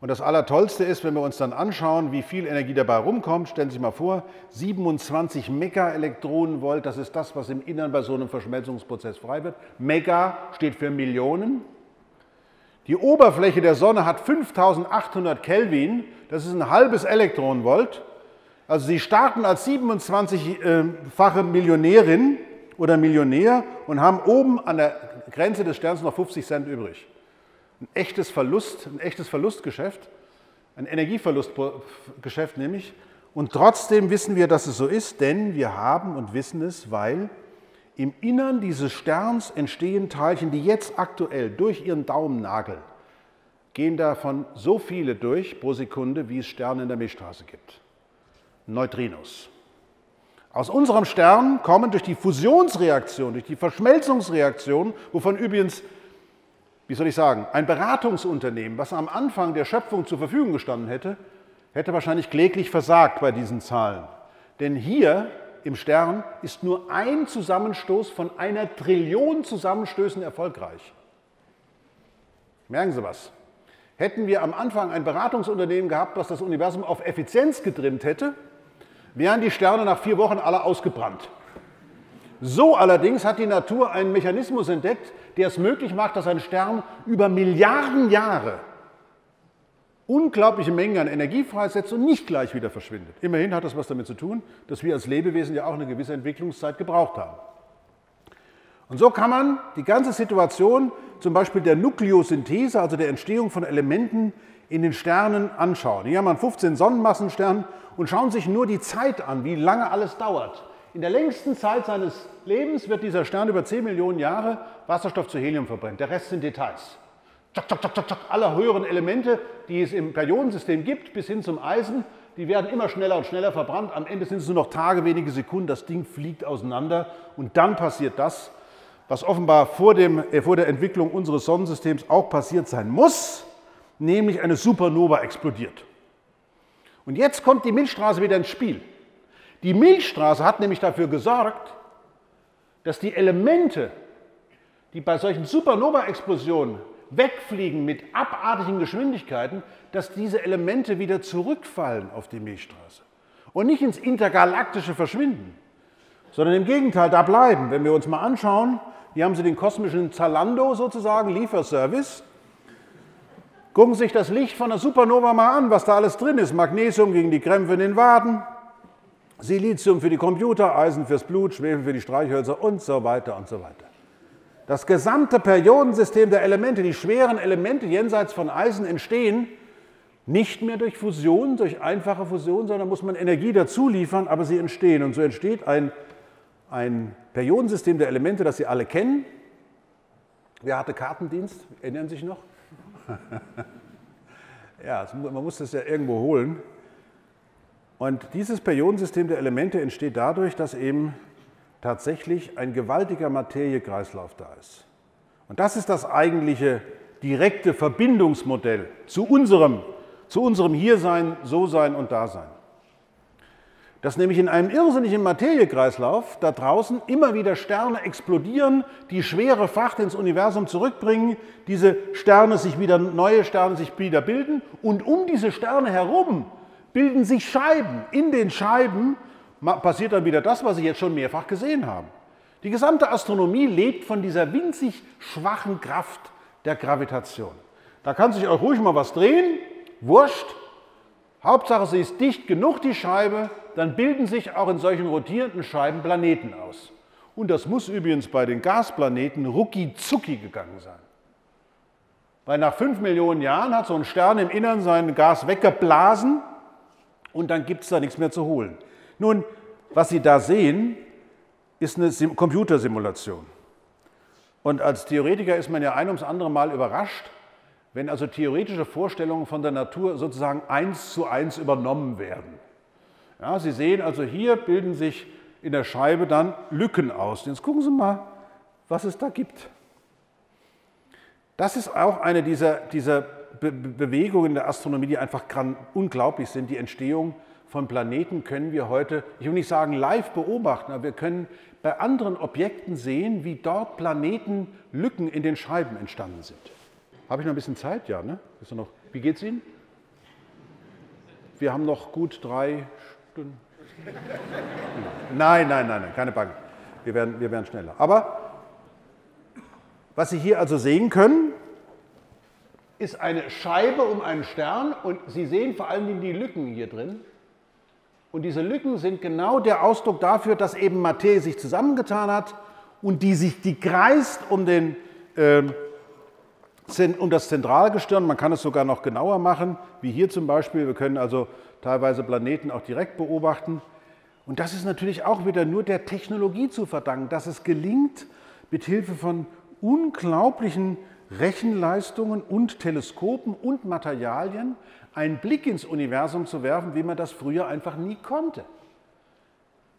Und das Allertollste ist, wenn wir uns dann anschauen, wie viel Energie dabei rumkommt, stellen Sie sich mal vor, 27 Megaelektronenvolt, das ist das, was im Innern bei so einem Verschmelzungsprozess frei wird. Mega steht für Millionen. Die Oberfläche der Sonne hat 5800 Kelvin, das ist ein halbes Elektronenvolt. Also Sie starten als 27-fache Millionärin oder Millionär und haben oben an der Grenze des Sterns noch 50 Cent übrig. Ein echtes Verlustgeschäft, ein Energieverlustgeschäft nämlich. Und trotzdem wissen wir, dass es so ist, denn wir haben und wissen es, weil im Innern dieses Sterns entstehen Teilchen, die jetzt aktuell durch ihren Daumennagel gehen davon so viele durch pro Sekunde, wie es Sterne in der Milchstraße gibt. Neutrinos. Aus unserem Stern kommen durch die Fusionsreaktion, durch die Verschmelzungsreaktion, wovon übrigens, wie soll ich sagen, ein Beratungsunternehmen, was am Anfang der Schöpfung zur Verfügung gestanden hätte, hätte wahrscheinlich kläglich versagt bei diesen Zahlen. Denn hier im Stern ist nur ein Zusammenstoß von 1 Trillion Zusammenstößen erfolgreich. Merken Sie was? Hätten wir am Anfang ein Beratungsunternehmen gehabt, das das Universum auf Effizienz getrimmt hätte, wären die Sterne nach 4 Wochen alle ausgebrannt. So allerdings hat die Natur einen Mechanismus entdeckt, der es möglich macht, dass ein Stern über Milliarden Jahre unglaubliche Mengen an Energie freisetzt und nicht gleich wieder verschwindet. Immerhin hat das was damit zu tun, dass wir als Lebewesen ja auch eine gewisse Entwicklungszeit gebraucht haben. Und so kann man die ganze Situation, zum Beispiel der Nukleosynthese, also der Entstehung von Elementen in den Sternen anschauen. Hier haben wir 15 Sonnenmassensterne und schauen sich nur die Zeit an, wie lange alles dauert. In der längsten Zeit seines Lebens wird dieser Stern über 10 Millionen Jahre Wasserstoff zu Helium verbrennt. Der Rest sind Details. Alle höheren Elemente, die es im Periodensystem gibt, bis hin zum Eisen, die werden immer schneller und schneller verbrannt. Am Ende sind es nur noch Tage, wenige Sekunden. Das Ding fliegt auseinander und dann passiert das, was offenbar vor der Entwicklung unseres Sonnensystems auch passiert sein muss, nämlich eine Supernova explodiert. Und jetzt kommt die Milchstraße wieder ins Spiel. Die Milchstraße hat nämlich dafür gesorgt, dass die Elemente, die bei solchen Supernova-Explosionen wegfliegen mit abartigen Geschwindigkeiten, dass diese Elemente wieder zurückfallen auf die Milchstraße und nicht ins intergalaktische verschwinden, sondern im Gegenteil da bleiben. Wenn wir uns mal anschauen, hier haben Sie den kosmischen Zalando sozusagen, Lieferservice. Gucken Sie sich das Licht von der Supernova mal an, was da alles drin ist. Magnesium gegen die Krämpfe in den Waden, Silizium für die Computer, Eisen fürs Blut, Schwefel für die Streichhölzer und so weiter und so weiter. das gesamte Periodensystem der Elemente, die schweren Elemente jenseits von Eisen entstehen, nicht mehr durch Fusion, durch einfache Fusion, sondern muss man Energie dazu liefern, aber sie entstehen. Und so entsteht ein Periodensystem der Elemente, das Sie alle kennen. Wer hatte Kartendienst? Erinnern Sie sich noch? Ja, man muss das ja irgendwo holen. Und dieses Periodensystem der Elemente entsteht dadurch, dass eben tatsächlich ein gewaltiger Materiekreislauf da ist. Und das ist das eigentliche direkte Verbindungsmodell zu unserem Hiersein, So-Sein und Dasein. Dass nämlich in einem irrsinnigen Materiekreislauf da draußen immer wieder Sterne explodieren, die schwere Fracht ins Universum zurückbringen, neue Sterne sich wieder bilden und um diese Sterne herum bilden sich Scheiben. In den Scheiben passiert dann wieder das, was Sie jetzt schon mehrfach gesehen haben. Die gesamte Astronomie lebt von dieser winzig schwachen Kraft der Gravitation. Da kann sich auch ruhig mal was drehen, wurscht. Hauptsache, sie ist dicht genug, die Scheibe, dann bilden sich auch in solchen rotierenden Scheiben Planeten aus. Und das muss übrigens bei den Gasplaneten rucki-zucki gegangen sein. Weil nach 5 Millionen Jahren hat so ein Stern im Innern sein Gas weggeblasen und dann gibt es da nichts mehr zu holen. Nun, was Sie da sehen, ist eine Computersimulation. Und als Theoretiker ist man ja ein ums andere Mal überrascht, wenn also theoretische Vorstellungen von der Natur sozusagen 1:1 übernommen werden. Ja, Sie sehen also, hier bilden sich in der Scheibe dann Lücken aus. Jetzt gucken Sie mal, was es da gibt. Das ist auch eine dieser Bewegungen der Astronomie, die einfach unglaublich sind, die Entstehung von Planeten können wir heute, ich will nicht sagen live beobachten, aber wir können bei anderen Objekten sehen, wie dort Planetenlücken in den Scheiben entstanden sind. Habe ich noch ein bisschen Zeit? Ja, ne? Wie geht's Ihnen? Wir haben noch gut 3 Stunden. Nein, keine Bange. Wir werden schneller. Aber was Sie hier also sehen können, ist eine Scheibe um einen Stern und Sie sehen vor allem die Lücken hier drin. Und diese Lücken sind genau der Ausdruck dafür, dass eben Materie sich zusammengetan hat und die kreist um das Zentralgestirn. Man kann es sogar noch genauer machen, wie hier zum Beispiel. Wir können also teilweise Planeten auch direkt beobachten. Und das ist natürlich auch wieder nur der Technologie zu verdanken, dass es gelingt, mit Hilfe von unglaublichen Rechenleistungen und Teleskopen und Materialien einen Blick ins Universum zu werfen, wie man das früher einfach nie konnte.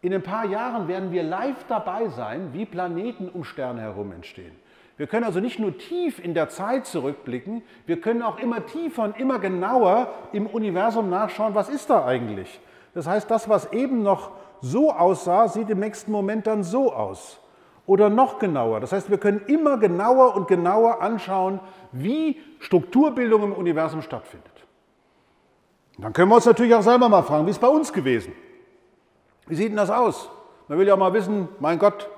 In ein paar Jahren werden wir live dabei sein, wie Planeten um Sterne herum entstehen. Wir können also nicht nur tief in der Zeit zurückblicken, wir können auch immer tiefer und immer genauer im Universum nachschauen, was ist da eigentlich. Das heißt, das, was eben noch so aussah, sieht im nächsten Moment dann so aus. Oder noch genauer. Das heißt, wir können immer genauer und genauer anschauen, wie Strukturbildung im Universum stattfindet. Und dann können wir uns natürlich auch selber mal fragen, wie ist es bei uns gewesen? Wie sieht denn das aus? Man will ja auch mal wissen, mein Gott,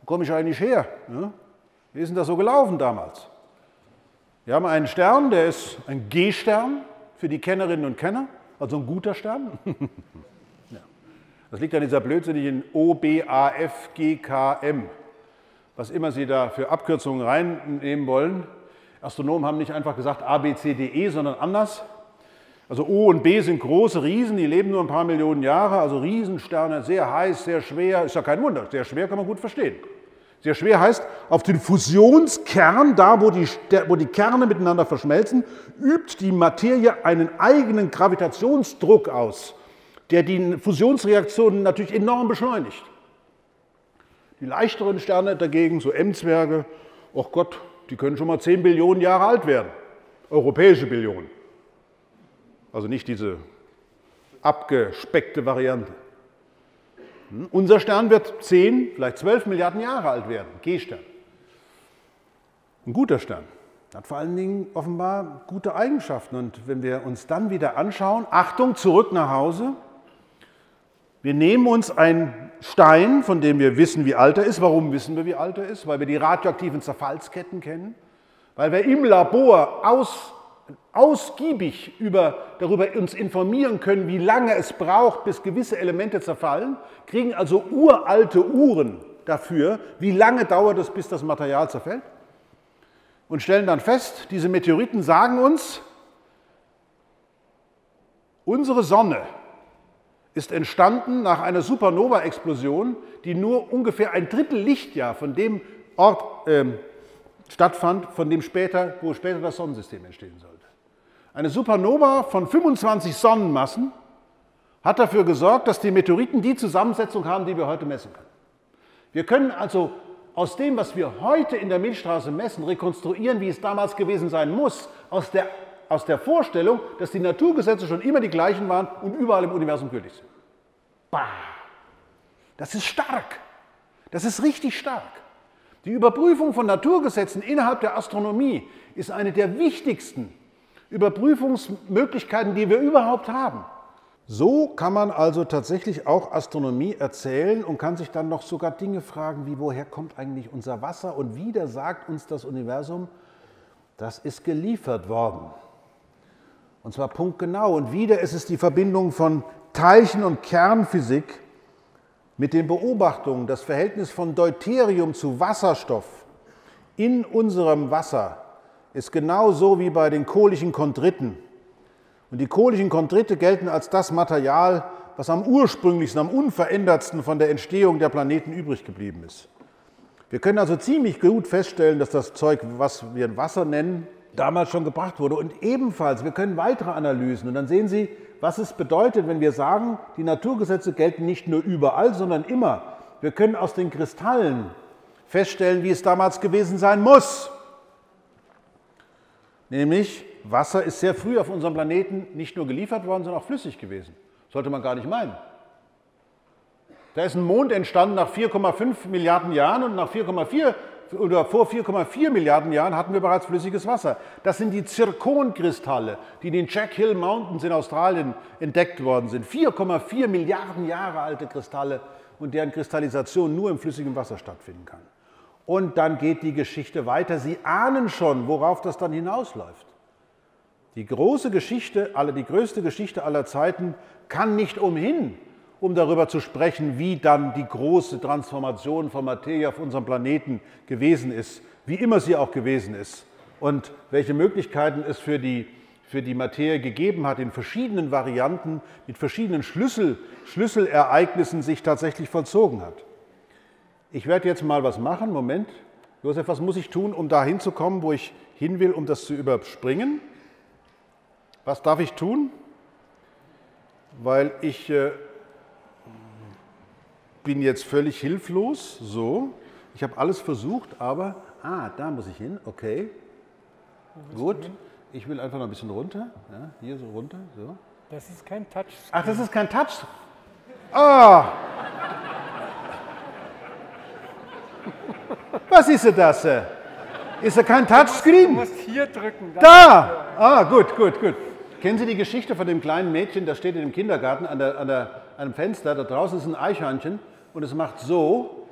wo komme ich eigentlich her? Ne? Wie ist denn das so gelaufen damals? Wir haben einen Stern, der ist ein G-Stern für die Kennerinnen und Kenner, also ein guter Stern. Ja. Das liegt an dieser blödsinnigen O, B, A, F, G, K, M. Was immer Sie da für Abkürzungen reinnehmen wollen. Astronomen haben nicht einfach gesagt A, B, C, D, E, sondern anders. Also O und B sind große Riesen, die leben nur ein paar Millionen Jahre, also Riesensterne, sehr heiß, sehr schwer, ist ja kein Wunder, sehr schwer kann man gut verstehen. Sehr schwer heißt, auf den Fusionskern, da wo die Kerne miteinander verschmelzen, übt die Materie einen eigenen Gravitationsdruck aus, der die Fusionsreaktionen natürlich enorm beschleunigt. Die leichteren Sterne dagegen, so M-Zwerge, oh Gott, die können schon mal 10 Billionen Jahre alt werden. Europäische Billionen. Also nicht diese abgespeckte Variante. Unser Stern wird 10, vielleicht 12 Milliarden Jahre alt werden. G-Stern. Ein guter Stern. Hat vor allen Dingen offenbar gute Eigenschaften. Und wenn wir uns dann wieder anschauen, Achtung, zurück nach Hause. Wir nehmen uns einen Stein, von dem wir wissen, wie alt er ist. Warum wissen wir, wie alt er ist? Weil wir die radioaktiven Zerfallsketten kennen. Weil wir im Labor ausgiebig darüber uns informieren können, wie lange es braucht, bis gewisse Elemente zerfallen. Kriegen also uralte Uhren dafür, wie lange dauert es, bis das Material zerfällt, und stellen dann fest, diese Meteoriten sagen uns, unsere Sonne ist entstanden nach einer Supernova-Explosion, die nur ungefähr 1/3 Lichtjahr von dem Ort stattfand, wo später das Sonnensystem entstehen sollte. Eine Supernova von 25 Sonnenmassen hat dafür gesorgt, dass die Meteoriten die Zusammensetzung haben, die wir heute messen können. Wir können also aus dem, was wir heute in der Milchstraße messen, rekonstruieren, wie es damals gewesen sein muss, aus der Vorstellung, dass die Naturgesetze schon immer die gleichen waren und überall im Universum gültig sind. Bah! Das ist stark. Das ist richtig stark. Die Überprüfung von Naturgesetzen innerhalb der Astronomie ist eine der wichtigsten Überprüfungsmöglichkeiten, die wir überhaupt haben. So kann man also tatsächlich auch Astronomie erzählen und kann sich dann noch sogar Dinge fragen, wie woher kommt eigentlich unser Wasser, und wieder sagt uns das Universum, das ist geliefert worden. Und zwar punktgenau. Und wieder ist es die Verbindung von Teilchen- und Kernphysik mit den Beobachtungen, das Verhältnis von Deuterium zu Wasserstoff in unserem Wasser ist genauso wie bei den kohlischen Chondriten. Und die kohlischen Chondrite gelten als das Material, was am ursprünglichsten, am unverändertsten von der Entstehung der Planeten übrig geblieben ist. Wir können also ziemlich gut feststellen, dass das Zeug, was wir Wasser nennen, damals schon gebracht wurde. Und ebenfalls, wir können weitere Analysen. Und dann sehen Sie, was es bedeutet, wenn wir sagen, die Naturgesetze gelten nicht nur überall, sondern immer. Wir können aus den Kristallen feststellen, wie es damals gewesen sein muss. Nämlich, Wasser ist sehr früh auf unserem Planeten nicht nur geliefert worden, sondern auch flüssig gewesen. Sollte man gar nicht meinen. Da ist ein Mond entstanden nach 4,5 Milliarden Jahren und vor 4,4 Milliarden Jahren hatten wir bereits flüssiges Wasser. Das sind die Zirkonkristalle, die in den Jack Hill Mountains in Australien entdeckt worden sind. 4,4 Milliarden Jahre alte Kristalle, und deren Kristallisation nur im flüssigen Wasser stattfinden kann. Und dann geht die Geschichte weiter. Sie ahnen schon, worauf das dann hinausläuft. Die große Geschichte, die größte Geschichte aller Zeiten kann nicht umhin, um darüber zu sprechen, wie dann die große Transformation von Materie auf unserem Planeten gewesen ist, wie immer sie auch gewesen ist, und welche Möglichkeiten es für die Materie gegeben hat, in verschiedenen Varianten, mit verschiedenen Schlüsselereignissen sich tatsächlich vollzogen hat. Ich werde jetzt mal was machen. Moment. Josef, was muss ich tun, um da hinzukommen, wo ich hin will, um das zu überspringen? Was darf ich tun? Weil ich bin jetzt völlig hilflos. So, ich habe alles versucht, aber da muss ich hin. Okay, gut. Ich will einfach noch ein bisschen runter. Ja, hier so runter. So. Das ist kein Touch. Ach, das ist kein Touch. Ah! Was ist das? Ist ja kein Touchscreen. Du musst hier drücken. Da! Ah, gut, gut, gut. Kennen Sie die Geschichte von dem kleinen Mädchen, das steht in dem Kindergarten an einem Fenster, da draußen ist ein Eichhörnchen und es macht so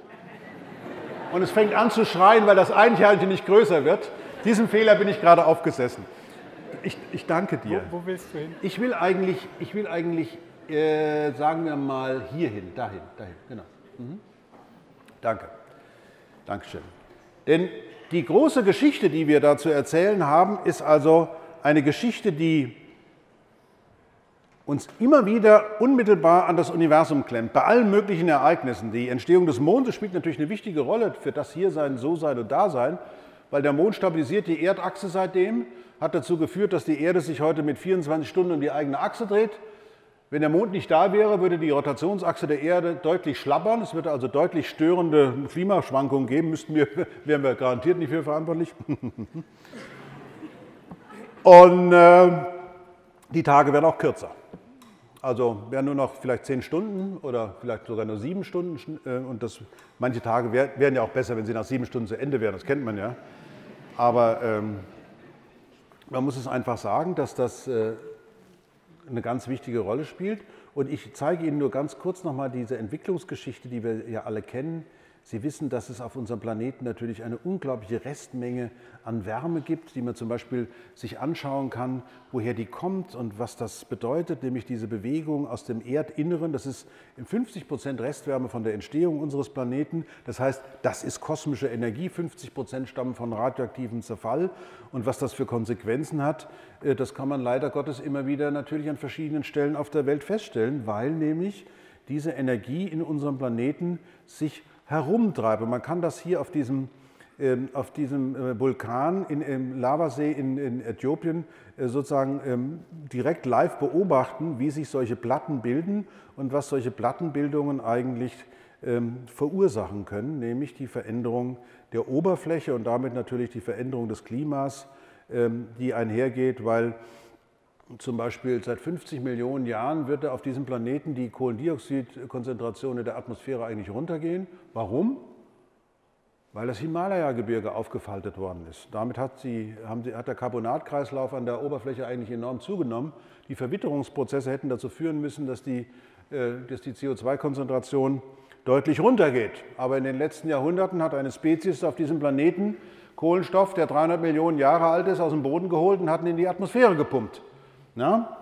und es fängt an zu schreien, weil das Eichhörnchen nicht größer wird. Diesen Fehler bin ich gerade aufgesessen. Ich danke dir. Wo willst du hin? Ich will eigentlich sagen wir mal, hierhin, dahin, genau. Mhm. Danke. Dankeschön. Denn die große Geschichte, die wir da zu erzählen haben, ist also eine Geschichte, die uns immer wieder unmittelbar an das Universum klemmt, bei allen möglichen Ereignissen. Die Entstehung des Mondes spielt natürlich eine wichtige Rolle für das Hiersein, So-Sein und Dasein, weil der Mond stabilisiert die Erdachse seitdem, hat dazu geführt, dass die Erde sich heute mit 24 Stunden um die eigene Achse dreht. Wenn der Mond nicht da wäre, würde die Rotationsachse der Erde deutlich schlabbern. Es würde also deutlich störende Klimaschwankungen geben. Wären wir garantiert nicht für verantwortlich. Und die Tage werden auch kürzer. Also wären nur noch vielleicht 10 Stunden oder vielleicht sogar nur 7 Stunden. Und manche Tage wären ja auch besser, wenn sie nach 7 Stunden zu Ende wären. Das kennt man ja. Aber man muss es einfach sagen, dass das eine ganz wichtige Rolle spielt. Und ich zeige Ihnen nur ganz kurz nochmal diese Entwicklungsgeschichte, die wir ja alle kennen, Sie wissen, dass es auf unserem Planeten natürlich eine unglaubliche Restmenge an Wärme gibt, die man zum Beispiel sich anschauen kann, woher die kommt und was das bedeutet, nämlich diese Bewegung aus dem Erdinneren. Das ist 50% Restwärme von der Entstehung unseres Planeten. Das heißt, das ist kosmische Energie. 50% stammen von radioaktivem Zerfall. Und was das für Konsequenzen hat, das kann man leider Gottes immer wieder natürlich an verschiedenen Stellen auf der Welt feststellen, weil nämlich diese Energie in unserem Planeten sich herumtreibe. Man kann das hier auf diesem Vulkan im Lavasee in Äthiopien sozusagen direkt live beobachten, wie sich solche Platten bilden und was solche Plattenbildungen eigentlich verursachen können, nämlich die Veränderung der Oberfläche und damit natürlich die Veränderung des Klimas, die einhergeht, weil zum Beispiel seit 50 Millionen Jahren wird auf diesem Planeten die Kohlendioxidkonzentration in der Atmosphäre eigentlich runtergehen. Warum? Weil das Himalaya-Gebirge aufgefaltet worden ist. Damit hat der Carbonatkreislauf an der Oberfläche eigentlich enorm zugenommen. Die Verwitterungsprozesse hätten dazu führen müssen, dass die CO2-Konzentration deutlich runtergeht. Aber in den letzten Jahrhunderten hat eine Spezies auf diesem Planeten Kohlenstoff, der 300 Millionen Jahre alt ist, aus dem Boden geholt und hat ihn in die Atmosphäre gepumpt. Na?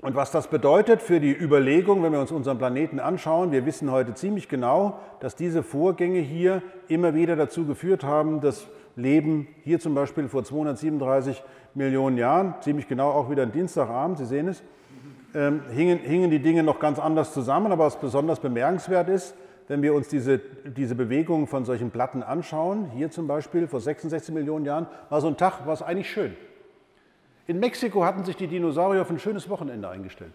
Und was das bedeutet für die Überlegung, wenn wir uns unseren Planeten anschauen, wir wissen heute ziemlich genau, dass diese Vorgänge hier immer wieder dazu geführt haben, dass Leben hier zum Beispiel vor 237 Millionen Jahren, ziemlich genau auch wieder ein Dienstagabend, Sie sehen es, hingen die Dinge noch ganz anders zusammen. Aber was besonders bemerkenswert ist, wenn wir uns diese Bewegungen von solchen Platten anschauen, hier zum Beispiel vor 66 Millionen Jahren, war so ein Tag, war es eigentlich schön. In Mexiko hatten sich die Dinosaurier auf ein schönes Wochenende eingestellt.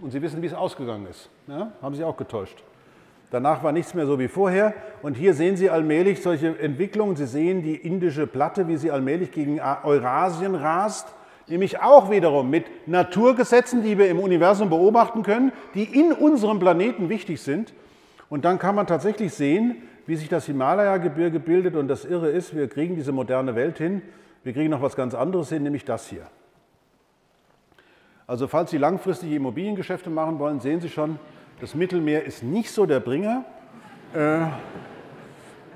Und Sie wissen, wie es ausgegangen ist. Ja? Haben sich auch getäuscht. Danach war nichts mehr so wie vorher. Und hier sehen Sie allmählich solche Entwicklungen. Sie sehen die indische Platte, wie sie allmählich gegen Eurasien rast. Nämlich auch wiederum mit Naturgesetzen, die wir im Universum beobachten können, die in unserem Planeten wichtig sind. Und dann kann man tatsächlich sehen, wie sich das Himalaya-Gebirge bildet. Und das Irre ist, wir kriegen diese moderne Welt hin. Wir kriegen noch was ganz anderes hin, nämlich das hier. Also falls Sie langfristige Immobiliengeschäfte machen wollen, sehen Sie schon, das Mittelmeer ist nicht so der Bringer.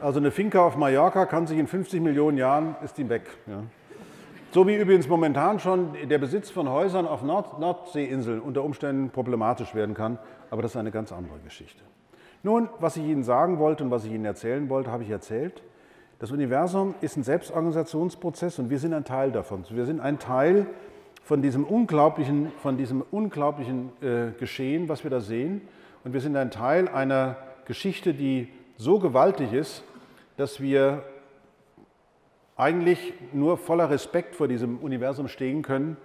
Also eine Finca auf Mallorca kann sich in 50 Millionen Jahren, ist die weg. Ja. So wie übrigens momentan schon der Besitz von Häusern auf Nordseeinseln unter Umständen problematisch werden kann. Aber das ist eine ganz andere Geschichte. Nun, was ich Ihnen sagen wollte und was ich Ihnen erzählen wollte, habe ich erzählt. Das Universum ist ein Selbstorganisationsprozess und wir sind ein Teil davon. Wir sind ein Teil von diesem unglaublichen Geschehen, was wir da sehen. Und wir sind ein Teil einer Geschichte, die so gewaltig ist, dass wir eigentlich nur voller Respekt vor diesem Universum stehen können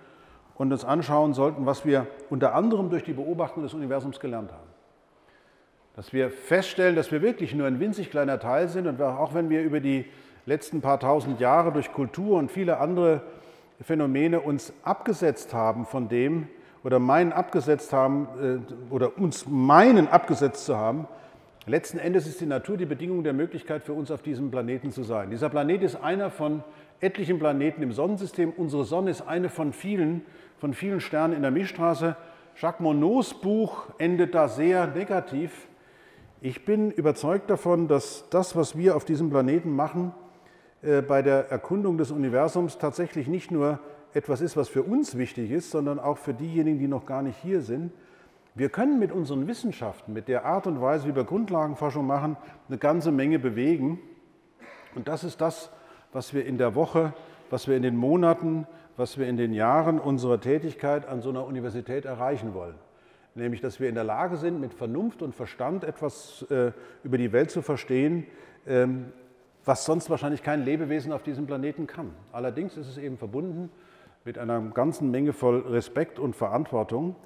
und uns anschauen sollten, was wir unter anderem durch die Beobachtung des Universums gelernt haben. Dass wir feststellen, dass wir wirklich nur ein winzig kleiner Teil sind und auch wenn wir über die letzten paar tausend Jahre durch Kultur und viele andere Phänomene uns abgesetzt haben von dem oder uns meinen abgesetzt zu haben, letzten Endes ist die Natur die Bedingung der Möglichkeit für uns auf diesem Planeten zu sein. Dieser Planet ist einer von etlichen Planeten im Sonnensystem. Unsere Sonne ist eine von vielen Sternen in der Milchstraße. Jacques Monods Buch endet da sehr negativ. Ich bin überzeugt davon, dass das, was wir auf diesem Planeten machen, bei der Erkundung des Universums tatsächlich nicht nur etwas ist, was für uns wichtig ist, sondern auch für diejenigen, die noch gar nicht hier sind. Wir können mit unseren Wissenschaften, mit der Art und Weise, wie wir Grundlagenforschung machen, eine ganze Menge bewegen. Und das ist das, was wir in der Woche, was wir in den Monaten, was wir in den Jahren unserer Tätigkeit an so einer Universität erreichen wollen. Nämlich, dass wir in der Lage sind, mit Vernunft und Verstand etwas über die Welt zu verstehen, was sonst wahrscheinlich kein Lebewesen auf diesem Planeten kann. Allerdings ist es eben verbunden mit einer ganzen Menge voll Respekt und Verantwortung.